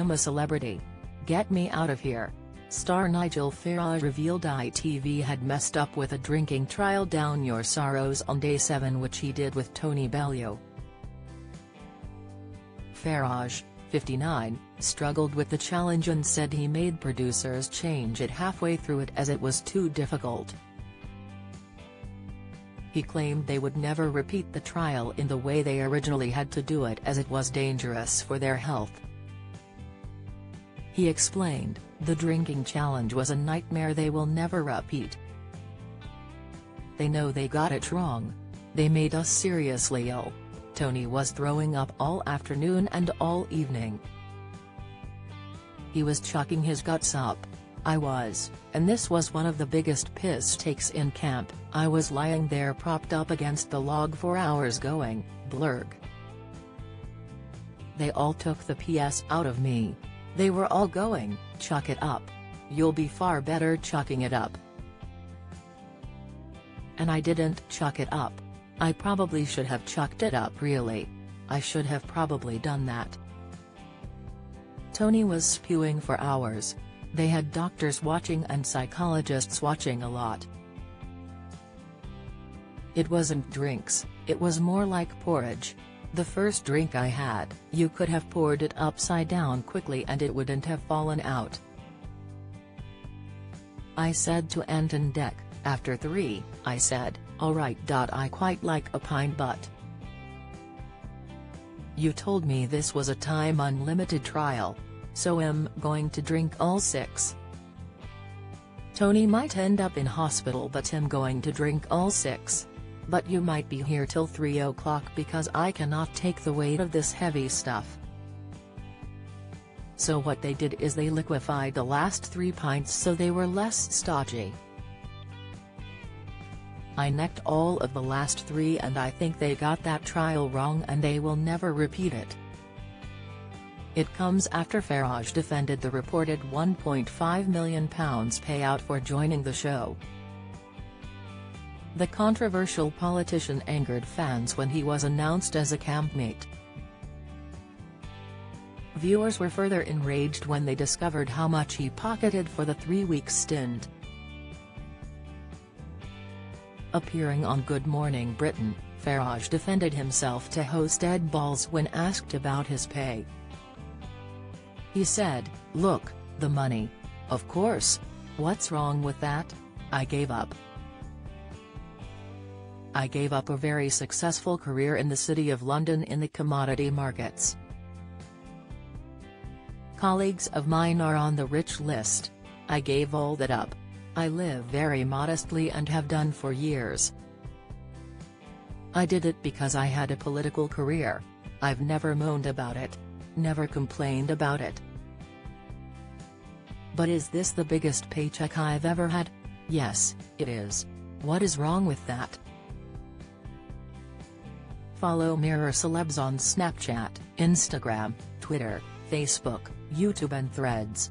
I'm a Celebrity. Get Me Out of Here. Star Nigel Farage revealed ITV had messed up with a drinking trial Down Your Sorrows on day 7, which he did with Tony Bellew. Farage, 59, struggled with the challenge and said he made producers change it halfway through it as it was too difficult. He claimed they would never repeat the trial in the way they originally had to do it as it was dangerous for their health. He explained, "The drinking challenge was a nightmare they will never repeat. They know they got it wrong. They made us seriously ill. Tony was throwing up all afternoon and all evening. He was chucking his guts up. I was, and this was one of the biggest piss takes in camp. I was lying there propped up against the log for hours going, blurg. They all took the PS out of me. They were all going, chuck it up. You'll be far better chucking it up. And I didn't chuck it up. I probably should have chucked it up really. I should have probably done that." Tony was spewing for hours. They had doctors watching and psychologists watching a lot. "It wasn't drinks, it was more like porridge. The first drink I had, you could have poured it upside down quickly and it wouldn't have fallen out. I said to Anton Deck, after 3, I said, alright. I quite like a pint but you told me this was a time unlimited trial. So I'm going to drink all 6. Tony might end up in hospital but I'm going to drink all 6. But you might be here till 3 o'clock because I cannot take the weight of this heavy stuff." So what they did is they liquefied the last 3 pints so they were less stodgy. "I necked all of the last 3 and I think they got that trial wrong and they will never repeat it." It comes after Farage defended the reported £1.5 million payout for joining the show. The controversial politician angered fans when he was announced as a campmate. Viewers were further enraged when they discovered how much he pocketed for the 3-week stint. Appearing on Good Morning Britain, Farage defended himself to host Ed Balls when asked about his pay. He said, "Look, the money. Of course. What's wrong with that? I gave up. I gave up a very successful career in the City of London in the commodity markets. Colleagues of mine are on the rich list. I gave all that up. I live very modestly and have done for years. I did it because I had a political career. I've never moaned about it. Never complained about it. But is this the biggest paycheck I've ever had? Yes, it is. What is wrong with that?" Follow Mirror Celebs on Snapchat, Instagram, Twitter, Facebook, YouTube and Threads.